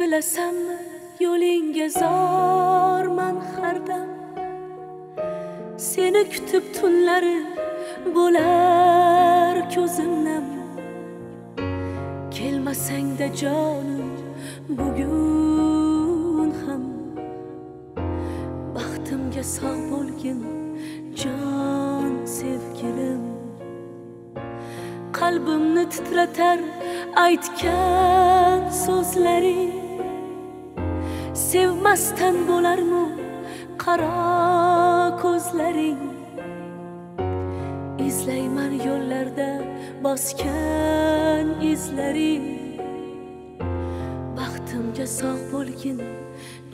Bilasanmi, yo'linga zorman har dam. Seni kutib tunlari bo'lar ko'zimdan. Kelmasang-da jonim, bugun ham baxtimga sog' bo'lgin jon sevgilim. Qalbimni titratar aytgan so'zlaring. Sevmasdan bo'larmi qaro ko'zlaring? İzlayman yo'llarda bosgan izlaring. Baxtimga sog' bo'lgin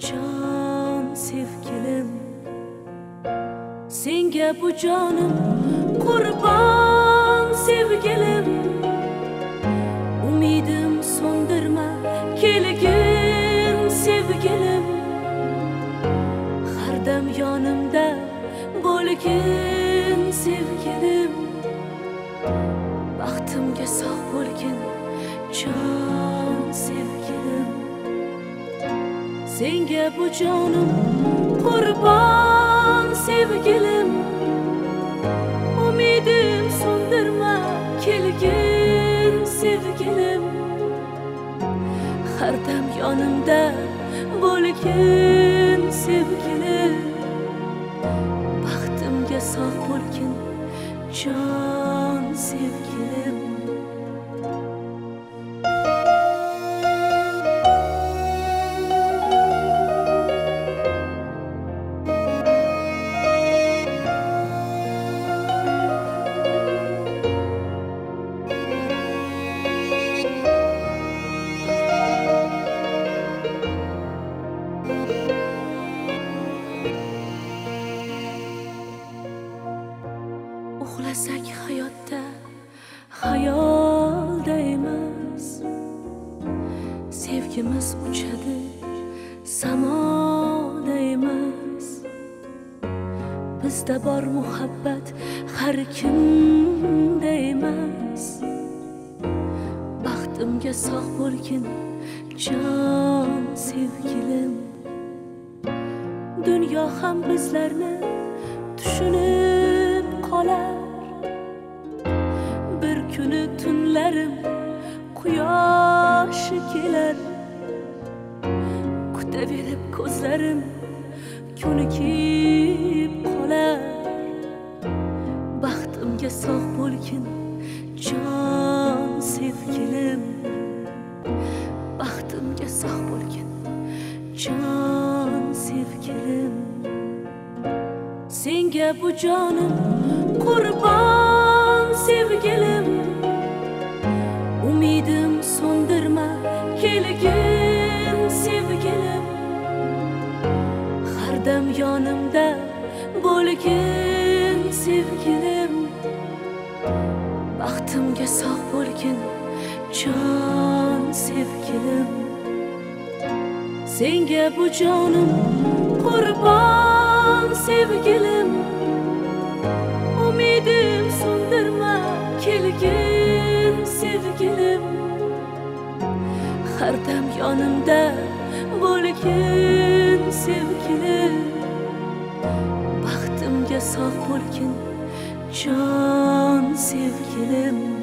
jon sevgilim. Senga bu jonim qurbon sevgilim. Umidim so'ndirma kelgin sevgilim. Har dam yonimda bo'lgin sevgilim. Baxtimga sog' bo'lgin jon sevgilim. Senga bu jonim qurbon sevgilim. Umidim so'ndirma kelgin sevgilim. Har dam yonimda bo'lgin sevgilim. Baxtimga sog' bo'lgin jon sevgilim. Uxlasak hayotda hayolda emas, sevgimiz uchadi samoda emas. Bizda bor muhabbat har kimda emas. Baxtimga sog' bo'lgin jon sevgilim. Dunyo ham bizlarni tushunib qolar. Bir günü tünlerim kuyaşı gelir. Kuta verip gözlerim könükip kolar. Baxtimga sog' bo'lgin jon sevgilim. Baxtimga sog' bo'lgin jon sevgilim. Senga bu jonim qurbon sevgilim. Umidim so'ndirma kelgin sevgilim. Har dam yonimda bo'lgin sevgilim. Baxtimga sog' bo'lgin jon sevgilim. Senga bu jonim qurbon sevgilim. Umidim so'ndirma kelgin sevgilim. Har dam yonimda bo'lgin sevgilim. Baxtimga sog' bo'lgin jon sevgilim.